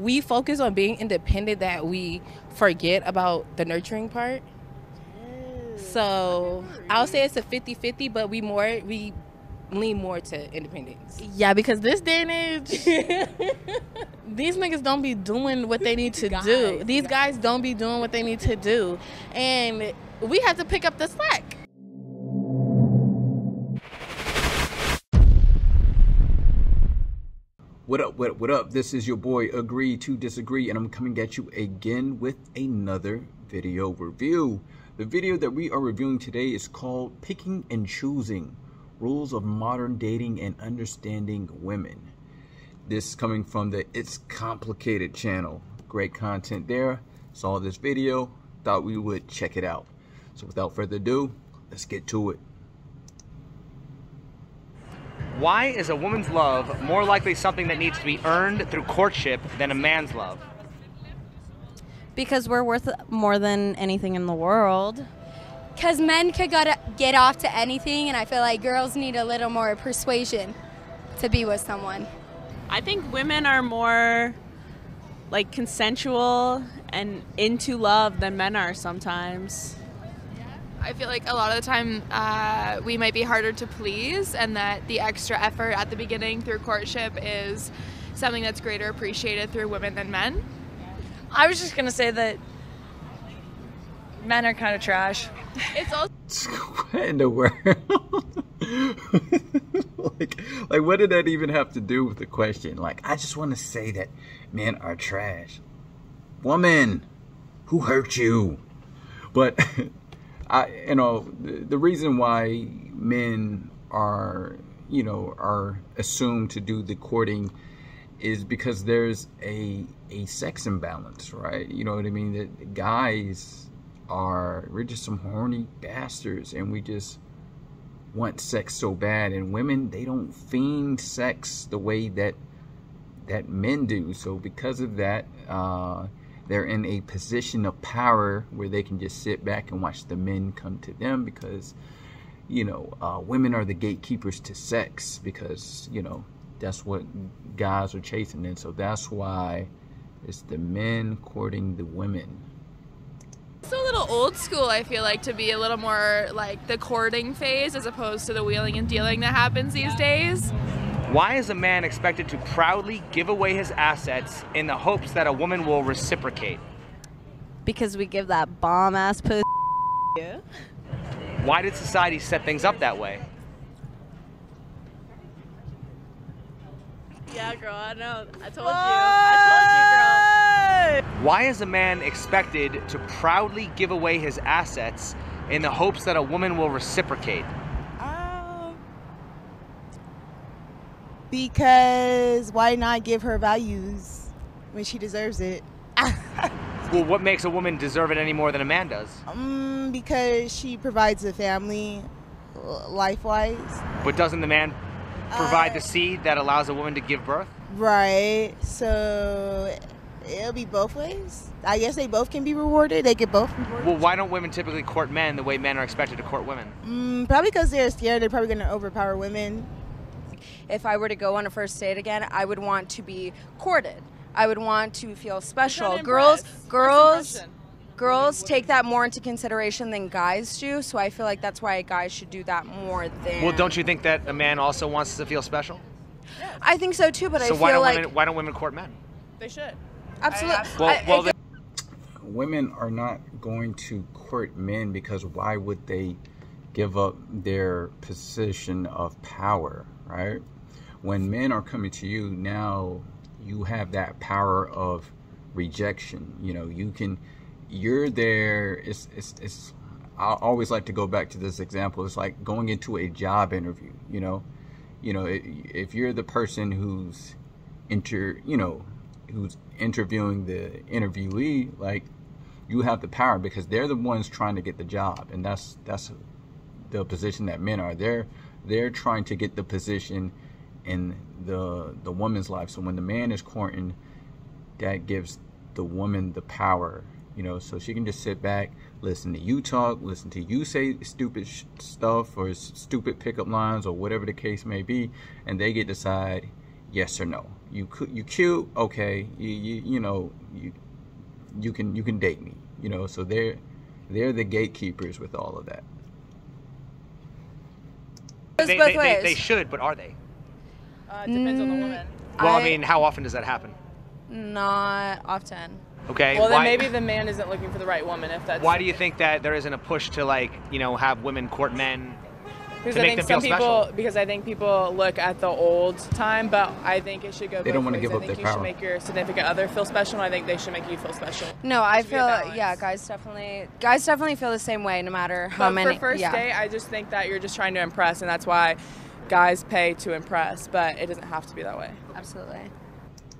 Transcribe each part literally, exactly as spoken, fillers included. we focus on being independent that we forget about the nurturing part. Yes. So I'll say it's a fifty fifty, but we more we lean more to independence. Yeah, because this day and age, these niggas don't be doing what they need to guys, do. These guys. guys don't be doing what they need to do. And we have to pick up the slack. What up, what up, what up? This is your boy, Agree to Disagree, and I'm coming at you again with another video review. The video that we are reviewing today is called Picking and Choosing, Rules of Modern Dating and Understanding Women. This is coming from the It's Complicated channel. Great content there. Saw this video, thought we would check it out. So without further ado, let's get to it. Why is a woman's love more likely something that needs to be earned through courtship than a man's love? Because we're worth more than anything in the world. Because men could gotta get off to anything, and I feel like girls need a little more persuasion to be with someone. I think women are more like consensual and into love than men are sometimes. I feel like a lot of the time uh, we might be harder to please, and that the extra effort at the beginning through courtship is something that's greater appreciated through women than men. I was just gonna say that men are kind of trash. It's also what in the world? like, like what did that even have to do with the question? Like, I just want to say that men are trash. Woman, who hurt you? But. I, you know, the, the reason why men are, you know, are assumed to do the courting is because there's a a sex imbalance, right? You know what I mean? The, the guys are, we're just some horny bastards, and we just want sex so bad. And women, they don't fiend sex the way that that men do. So because of that, uh, they're in a position of power where they can just sit back and watch the men come to them because, you know, uh, women are the gatekeepers to sex because, you know, that's what guys are chasing. And so that's why it's the men courting the women. It's a little old school, I feel like, to be a little more like the courting phase as opposed to the wheeling and dealing that happens these days. Why is a man expected to proudly give away his assets in the hopes that a woman will reciprocate? Because we give that bomb-ass pussy. Yeah. Why did society set things up that way? Yeah, girl, I know. I told you. I told you, girl. Why is a man expected to proudly give away his assets in the hopes that a woman will reciprocate? Because why not give her values when she deserves it? Well, what makes a woman deserve it any more than a man does? Um, because she provides a family, life-wise. But doesn't the man provide uh, the seed that allows a woman to give birth? Right. So it'll be both ways. I guess they both can be rewarded. They get both rewarded. Well, why don't women typically court men the way men are expected to court women? Um, probably because they're scared. They're probably going to overpower women. If I were to go on a first date again, I would want to be courted. I would want to feel special. Girls, girls, girls take that more into consideration than guys do. So I feel like that's why guys should do that more than. Well, don't you think that a man also wants to feel special? Yeah. I think so too, but so I why feel don't like women, why don't women court men? They should. Absolutely. I, absolutely. Well, well, I, I, women are not going to court men because why would they give up their position of power? Right? When men are coming to you now, you have that power of rejection. You know, you can, you're there. It's, it's, it's, I always like to go back to this example. It's like going into a job interview, you know, you know, if you're the person who's inter, you know, who's interviewing the interviewee, like you have the power because they're the ones trying to get the job. And that's, that's the position that men are there. They're trying to get the position in the the woman's life. So when the man is courting, that gives the woman the power, you know, so she can just sit back, listen to you talk, listen to you say stupid sh stuff or stupid pickup lines or whatever the case may be, and they get to decide yes or no. you you cute, okay, you you, you know you you can you can date me, you know. So they're they're the gatekeepers with all of that. They, they, they, they should, but are they? Uh, it depends mm, on the woman. Well, I, I mean, how often does that happen? Not often. Okay. Well, then why, maybe the man isn't looking for the right woman. If that's why do you think that there isn't a push to, like, you know, have women court men? Because I think some people, special. because I think people look at the old time, but I think it should go. They don't want to give I up their power. I think you should make your significant other feel special, and I think they should make you feel special. No, I feel yeah, guys definitely, guys definitely feel the same way, no matter how but many. For first yeah. date, I just think that you're just trying to impress, and that's why guys pay to impress, but it doesn't have to be that way. Absolutely.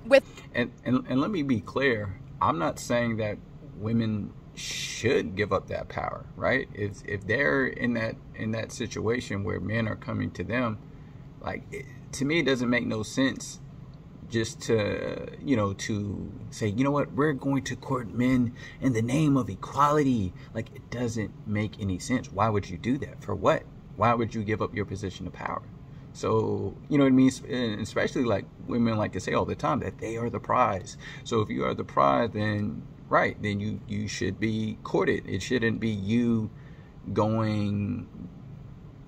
With and and, and let me be clear, I'm not saying that women should give up that power, right? If if they're in that in that situation where men are coming to them, like, it, to me, it doesn't make no sense just to, you know, to say, you know what, we're going to court men in the name of equality. Like, it doesn't make any sense. Why would you do that? For what? Why would you give up your position of power? So, you know what I mean? And especially, like, women like to say all the time that they are the prize. So if you are the prize, then right, then you, you should be courted. It shouldn't be you going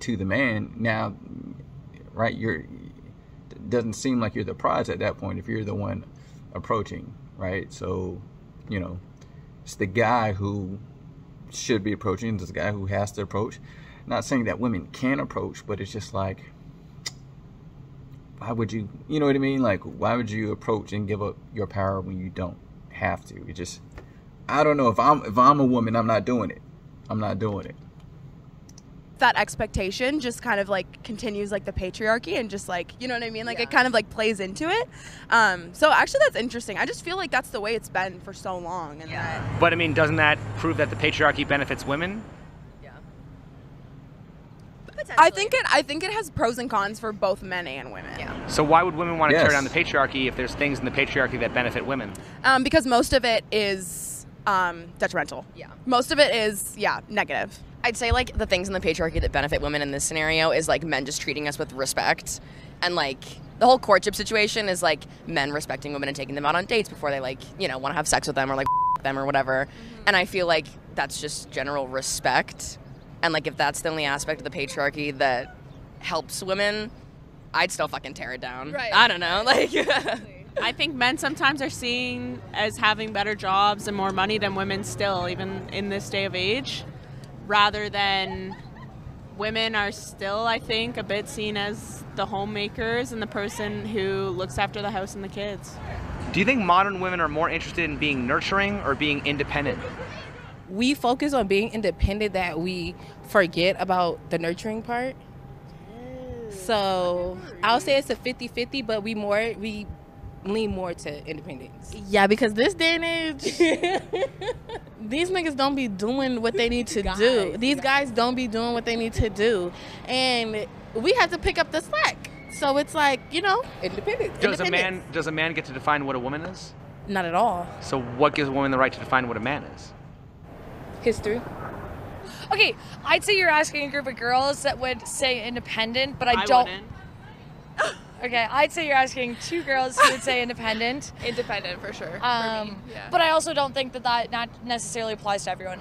to the man. Now, right, you're, it doesn't seem like you're the prize at that point if you're the one approaching, right? So, you know, it's the guy who should be approaching, it's the guy who has to approach. Not saying that women can approach, but it's just like, why would you, you know what I mean? Like, why would you approach and give up your power when you don't have to? It just, I don't know, if I'm if I'm a woman, I'm not doing it. I'm not doing it. That expectation just kind of like continues like the patriarchy and just like, you know what I mean? Like, yeah. It kind of like plays into it. Um, so actually that's interesting. I just feel like that's the way it's been for so long. And yeah. that But I mean, doesn't that prove that the patriarchy benefits women? Yeah. I think it I think it has pros and cons for both men and women. Yeah. So why would women want to yes. tear down the patriarchy if there's things in the patriarchy that benefit women? Um, because most of it is Um, detrimental. Yeah. Most of it is, yeah, negative. I'd say, like, the things in the patriarchy that benefit women in this scenario is, like, men just treating us with respect. And, like, the whole courtship situation is, like, men respecting women and taking them out on dates before they, like, you know, want to have sex with them or, like, them or whatever. Mm-hmm. And I feel like that's just general respect. And, like, if that's the only aspect of the patriarchy that helps women, I'd still fucking tear it down. Right. I don't know. Like, I think men sometimes are seen as having better jobs and more money than women still, even in this day of age, rather than women are still, I think, a bit seen as the homemakers and the person who looks after the house and the kids. Do you think modern women are more interested in being nurturing or being independent? We focus on being independent that we forget about the nurturing part. So I'll say it's a fifty fifty, but we more... we. lean more to independence. Yeah, because this day and age, these niggas don't be doing what they need to guys, do. These guys. guys don't be doing what they need to do. And we have to pick up the slack. So it's like, you know, independence. Does independence. a man does a man get to define what a woman is? Not at all. So what gives a woman the right to define what a man is? History. Okay, I'd say you're asking a group of girls that would say independent, but I, I don't. Wouldn't. Okay, I'd say you're asking two girls who would say independent. Independent, for sure. Um, for me, yeah. But I also don't think that that not necessarily applies to everyone.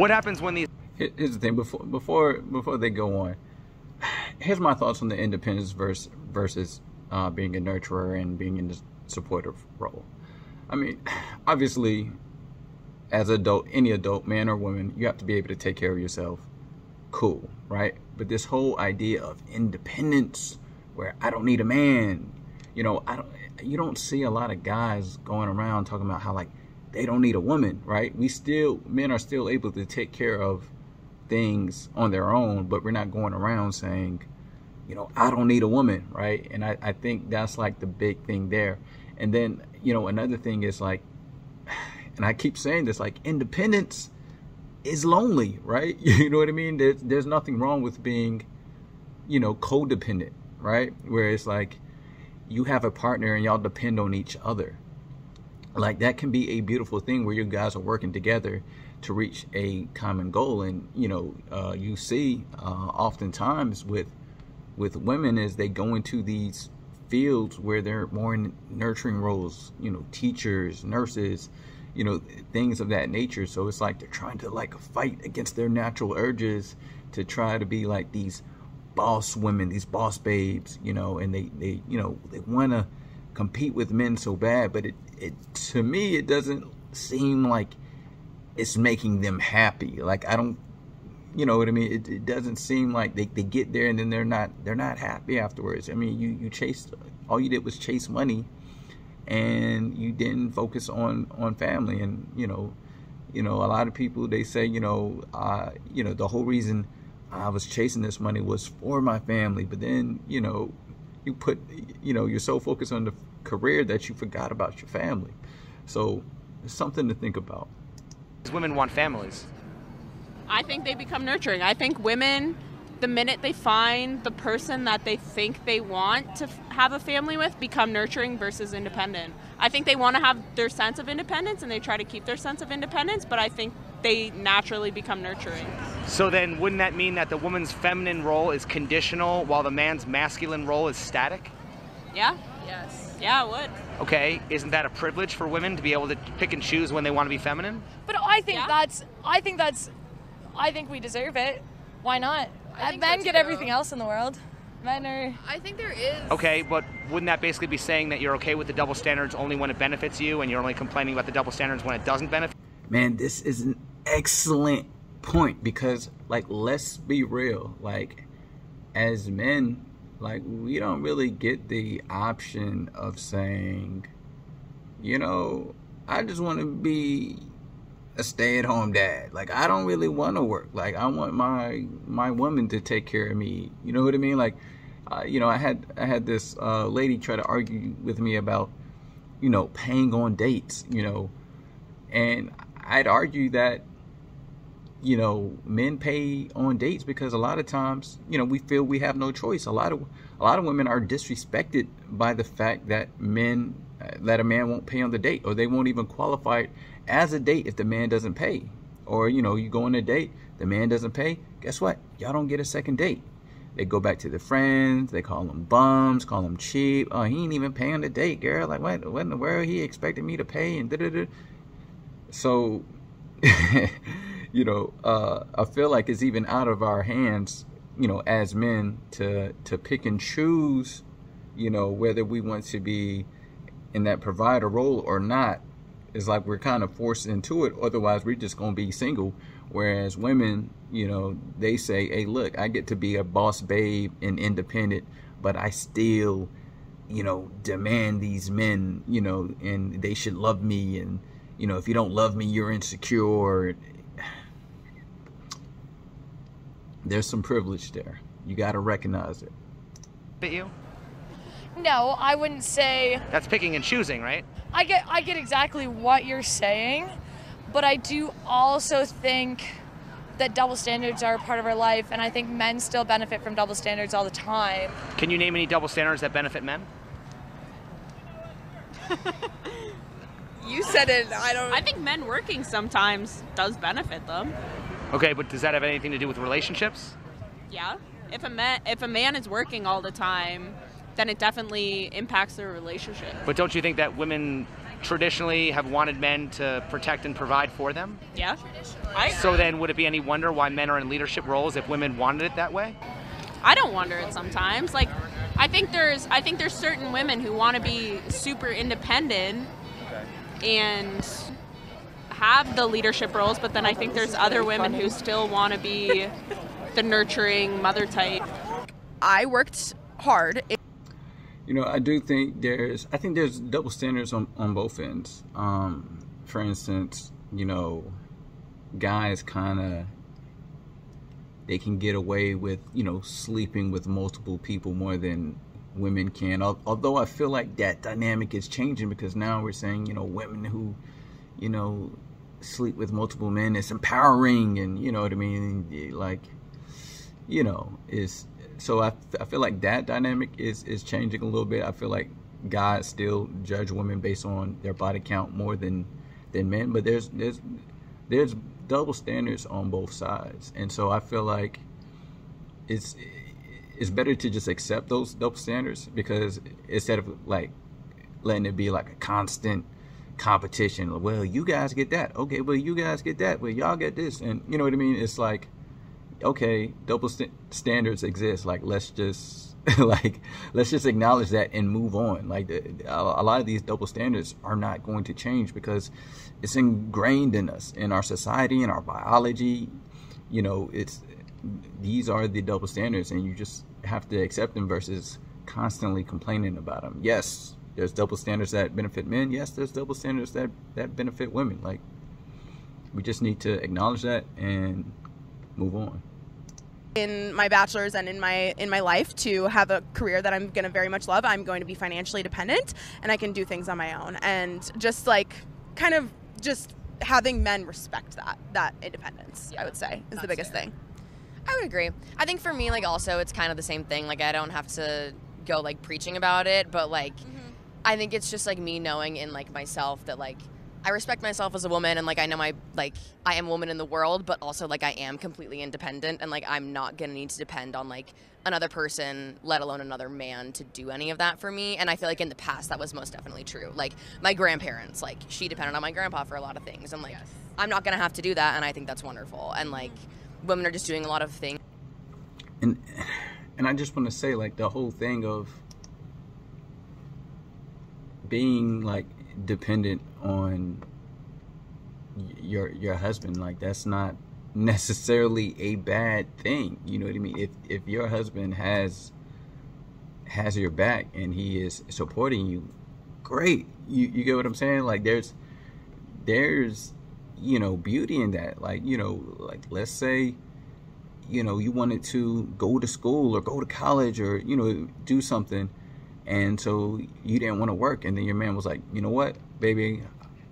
What happens when these... Here's the thing, before before before they go on, here's my thoughts on the independence versus, versus uh, being a nurturer and being in the supportive role. I mean, obviously, as an adult, any adult, man or woman, you have to be able to take care of yourself. Cool, right? But this whole idea of independence... where I don't need a man, you know, I don't, you don't see a lot of guys going around talking about how, like, they don't need a woman, right? We still, men are still able to take care of things on their own, but we're not going around saying, you know, I don't need a woman, right? And I, I think that's, like, the big thing there. And then, you know, another thing is, like, and I keep saying this, like, independence is lonely, right? You know what I mean? There's, there's nothing wrong with being, you know, codependent. Right? Where it's like you have a partner and y'all depend on each other. Like, that can be a beautiful thing where you guys are working together to reach a common goal. And, you know, uh, you see uh, oftentimes with with women is they go into these fields where there are more nurturing roles, you know, teachers, nurses, you know, things of that nature. So it's like they're trying to like fight against their natural urges to try to be like these boss women, these boss babes, you know, and they, they you know, they want to compete with men so bad, but it, it, to me, it doesn't seem like it's making them happy. Like, I don't, you know what I mean? It, it doesn't seem like they, they get there and then they're not, they're not happy afterwards. I mean, you, you chased, all you did was chase money and you didn't focus on, on family. And, you know, you know, a lot of people, they say, you know, uh, you know, the whole reason I was chasing this money was for my family. But then, you know, you put, you know, you're so focused on the career that you forgot about your family. So it's something to think about. Women want families. I think they become nurturing. I think women, the minute they find the person that they think they want to f have a family with, become nurturing versus independent. I think they want to have their sense of independence and they try to keep their sense of independence, but I think they naturally become nurturing. So then wouldn't that mean that the woman's feminine role is conditional while the man's masculine role is static? Yeah. Yes. Yeah, it would. Okay, isn't that a privilege for women to be able to pick and choose when they want to be feminine? But I think yeah. that's, I think that's, I think we deserve it. Why not? And men get everything else in the world. Men are... I think there is... Okay, but wouldn't that basically be saying that you're okay with the double standards only when it benefits you and you're only complaining about the double standards when it doesn't benefit? Man, this is an excellent point because, like, let's be real. Like, as men... like, we don't really get the option of saying, you know, I just want to be a stay-at-home dad. Like, I don't really want to work. Like, I want my my woman to take care of me. You know what I mean? Like, uh, you know, I had I had this uh, lady try to argue with me about, you know, paying on dates, you know. And I'd argue that, you know, men pay on dates because a lot of times, you know, we feel we have no choice. A lot of a lot of women are disrespected by the fact that men, that a man won't pay on the date, or they won't even qualify it as a date if the man doesn't pay. Or, you know, you go on a date, the man doesn't pay. Guess what? Y'all don't get a second date. They go back to their friends. They call them bums, call them cheap. Oh, he ain't even paying the date, girl. Like, what, what in the world? He expected me to pay and da da da. So... you know, uh, I feel like it's even out of our hands, you know, as men to to pick and choose, you know, whether we want to be in that provider role or not. It's like we're kind of forced into it. Otherwise, we're just going to be single. Whereas women, you know, they say, hey, look, I get to be a boss babe and independent, but I still, you know, demand these men, you know, and they should love me. And, you know, if you don't love me, you're insecure. There's some privilege there. You got to recognize it. But you? No, I wouldn't say. That's picking and choosing, right? I get, I get exactly what you're saying, but I do also think that double standards are a part of our life, and I think men still benefit from double standards all the time. Can you name any double standards that benefit men? You said it. I don't. I think men working sometimes does benefit them. Okay, but does that have anything to do with relationships? Yeah. If a man, if a man is working all the time, then it definitely impacts their relationship. But don't you think that women traditionally have wanted men to protect and provide for them? Yeah. I, so then would it be any wonder why men are in leadership roles if women wanted it that way? I don't wonder it sometimes. Like, I think there's, I think there's certain women who want to be super independent and have the leadership roles, but then I think there's other women who still want to be the nurturing mother type. I worked hard. You know, I do think there's, I think there's double standards on, on both ends. Um, for instance, you know, guys kind of, they can get away with, you know, sleeping with multiple people more than women can. Although I feel like that dynamic is changing because now we're saying, you know, women who, you know, sleep with multiple men, it's empowering, and you know what I mean, like, you know, is so I, I feel like that dynamic is is changing a little bit. I feel like guys still judge women based on their body count more than than men, but there's there's there's double standards on both sides, and so I feel like it's it's better to just accept those double standards, because instead of like letting it be like a constant competition, like, well, you guys get that, okay, well, you guys get that, well, y'all get this, and you know what I mean? It's like, okay, double st standards exist, like let's just like let's just acknowledge that and move on. Like the, a, a lot of these double standards are not going to change because it's ingrained in us, in our society, in our biology. You know, it's these are the double standards, and you just have to accept them versus constantly complaining about them. Yes, there's double standards that benefit men. Yes, there's double standards that that benefit women. Like, we just need to acknowledge that and move on. In my bachelor's and in my in my life, to have a career that I'm gonna very much love, I'm going to be financially dependent, and I can do things on my own, and just like kind of just having men respect that that independence, yeah, I would say, is the biggest fair. thing. I would agree. I think for me, like, also it's kind of the same thing. Like, I don't have to go like preaching about it, but like, mm-hmm. I think it's just like me knowing in like myself that like I respect myself as a woman, and like I know my like I am a woman in the world, but also like I am completely independent, and like I'm not gonna need to depend on like another person, let alone another man, to do any of that for me. And I feel like in the past that was most definitely true. Like my grandparents, like she depended on my grandpa for a lot of things, and like yes. I'm not gonna have to do that, and I think that's wonderful. And like women are just doing a lot of things. And and I just want to say, like, the whole thing of being like dependent on your your husband, like that's not necessarily a bad thing. You know what I mean? If if your husband has has your back and he is supporting you, great. You you get what I'm saying? Like there's there's you know beauty in that. Like, you know, like let's say, you know, you wanted to go to school or go to college or, you know, do something, and so you didn't want to work, and then your man was like, you know what, baby,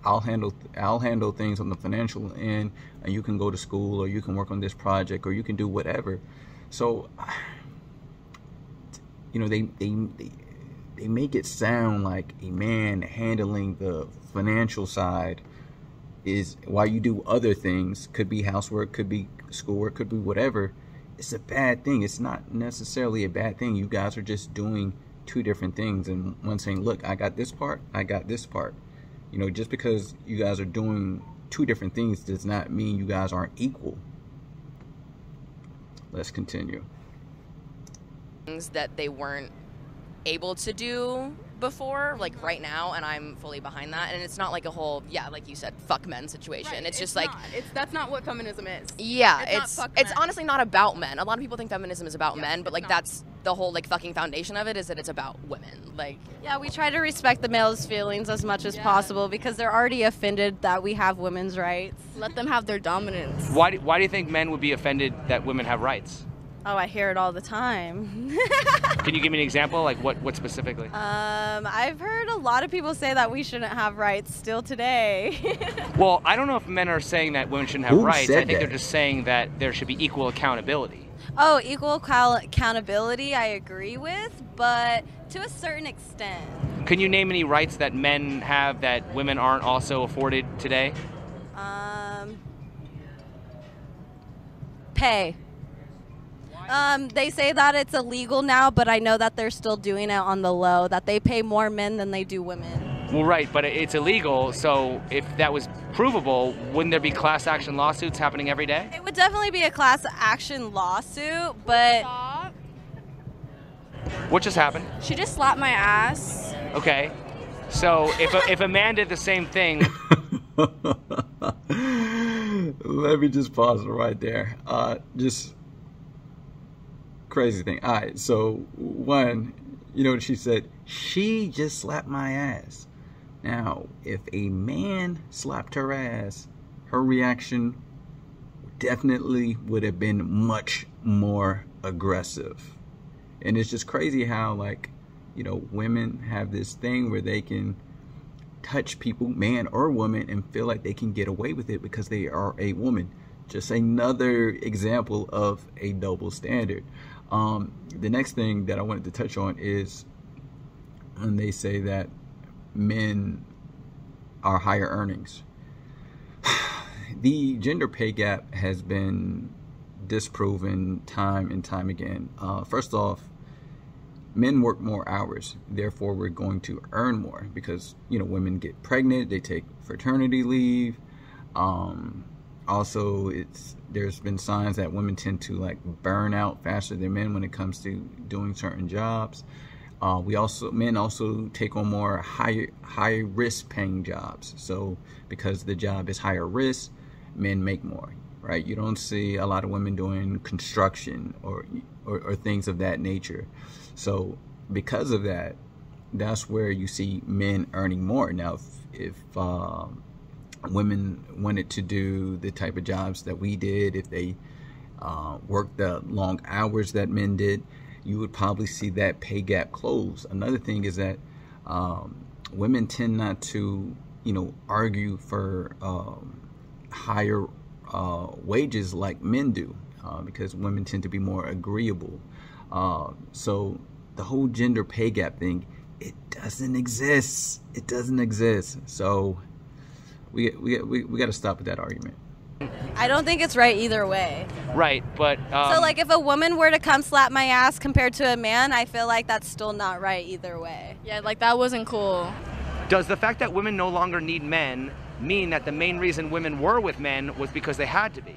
I'll handle I'll handle things on the financial end, and you can go to school, or you can work on this project, or you can do whatever. So, you know, they they they, they make it sound like a man handling the financial side is while you do other things, could be housework, could be schoolwork, could be whatever. It's a bad thing. It's not necessarily a bad thing. You guys are just doing two different things, and one saying, look, I got this part, I got this part. You know, just because you guys are doing two different things does not mean you guys aren't equal. Let's continue. Things that they weren't able to do before, like right now, and I'm fully behind that. And it's not like a whole, yeah, like you said, fuck men situation. Right. It's, it's just not. like it's that's not what feminism is. Yeah, it's it's, it's honestly not about men. A lot of people think feminism is about yeah, men, but like not. that's the whole like fucking foundation of it, is that it's about women. Like, yeah, we try to respect the male's feelings as much as yeah. possible, because they're already offended that we have women's rights. Let them have their dominance. Why do, why do you think men would be offended that women have rights? Oh, I hear it all the time. Can you give me an example? Like what, what specifically? Um, I've heard a lot of people say that we shouldn't have rights still today. Well, I don't know if men are saying that women shouldn't have Who rights. I think that? they're just saying that there should be equal accountability. Oh, equal accountability I agree with, but to a certain extent. Can you name any rights that men have that women aren't also afforded today? Um, pay. Um, they say that it's illegal now, but I know that they're still doing it on the low, that they pay more men than they do women. Well, right, but it's illegal, so if that was provable, wouldn't there be class action lawsuits happening every day? It would definitely be a class action lawsuit, but... Stop. What just happened? She just slapped my ass. Okay, so if a, if a man did the same thing... Let me just pause it right there. Uh, just... Crazy thing. All right, so one, you know what she said? She just slapped my ass. Now, if a man slapped her ass, her reaction definitely would have been much more aggressive. And it's just crazy how, like, you know, women have this thing where they can touch people, man or woman, and feel like they can get away with it because they are a woman. Just another example of a double standard. Um, the next thing that I wanted to touch on is when they say that men are higher earnings. The gender pay gap has been disproven time and time again. Uh, first off, men work more hours, therefore we're going to earn more, because, you know, women get pregnant, they take fraternity leave. Um, also, it's there's been signs that women tend to like burn out faster than men when it comes to doing certain jobs. Uh, we also men also take on more high high risk paying jobs. So because the job is higher risk, men make more, right? You don't see a lot of women doing construction or or, or things of that nature. So because of that, that's where you see men earning more. Now, if, if uh, women wanted to do the type of jobs that we did, if they uh, worked the long hours that men did, you would probably see that pay gap close. Another thing is that um, women tend not to, you know, argue for um, higher uh, wages like men do, uh, because women tend to be more agreeable. Uh, so the whole gender pay gap thing, it doesn't exist. It doesn't exist. So we we we, we got to stop with that argument. I don't think it's right either way. Right, but... Um, so, like, if a woman were to come slap my ass compared to a man, I feel like that's still not right either way. Yeah, like, that wasn't cool. Does the fact that women no longer need men mean that the main reason women were with men was because they had to be?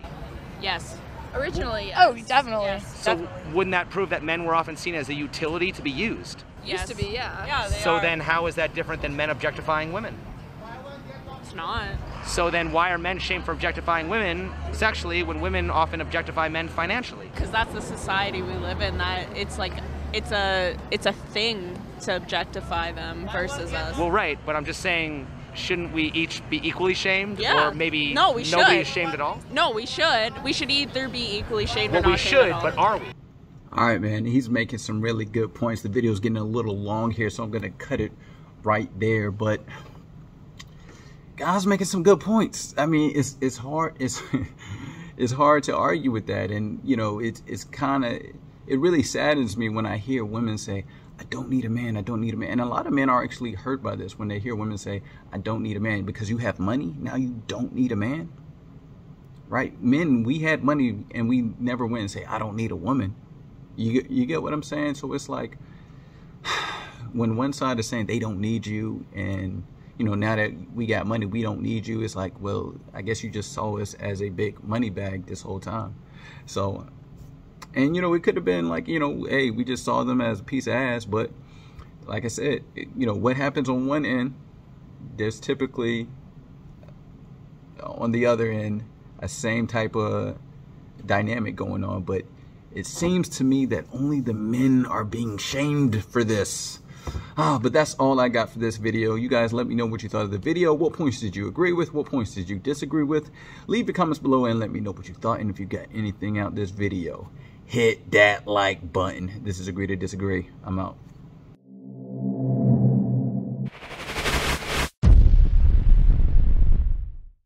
Yes. Originally, yes. Oh, definitely. Yes, so, definitely. Wouldn't that prove that men were often seen as a utility to be used? Yes. Used to be, yeah. Yeah, they so are. Then how is that different than men objectifying women? It's not. So then why are men shamed for objectifying women sexually when women often objectify men financially? Because that's the society we live in, that it's like, it's a, it's a thing to objectify them versus us. Well, right, but I'm just saying, shouldn't we each be equally shamed? Yeah. Or maybe no, we nobody should. Is shamed at all? No, we should. We should either be equally shamed well, or not shamed. Well, we should, but are we? All right, man, he's making some really good points. The video's getting a little long here, so I'm going to cut it right there, but... Guys making some good points. I mean, it's it's hard it's it's hard to argue with that, and you know, it's it's kind of it really saddens me when I hear women say, "I don't need a man. I don't need a man." And a lot of men are actually hurt by this when they hear women say, "I don't need a man because you have money. Now you don't need a man." Right? Men, we had money and we never went and say, "I don't need a woman." You you get what I'm saying? So it's like when one side is saying they don't need you, and you know, now that we got money, we don't need you. It's like, well, I guess you just saw us as a big money bag this whole time. So, and, you know, it could have been like, you know, hey, we just saw them as a piece of ass. But like I said, it, you know, what happens on one end, there's typically on the other end, a same type of dynamic going on. But it seems to me that only the men are being shamed for this. Ah, but that's all I got for this video. You guys let me know what you thought of the video. What points did you agree with? What points did you disagree with? Leave your comments below and let me know what you thought. And if you got anything out this video, hit that like button. This is Agree to Disagree. I'm out.